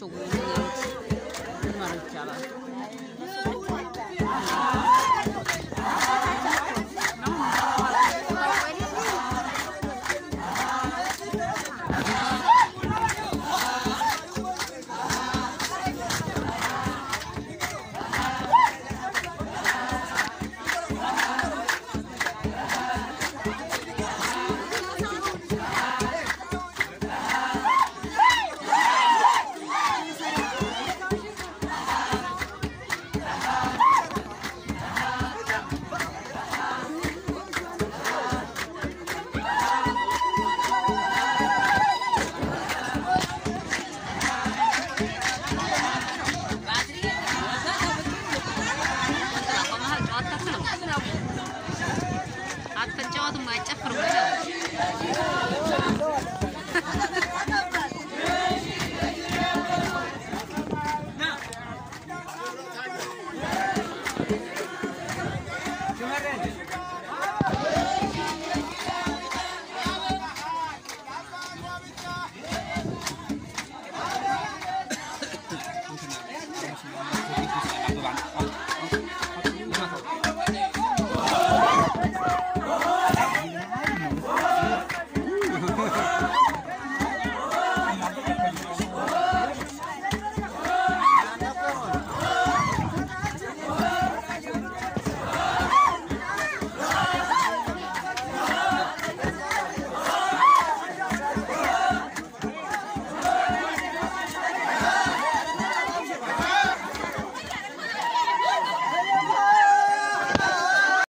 cowok ini marah cara. Atau coba tuh baca perbedaan.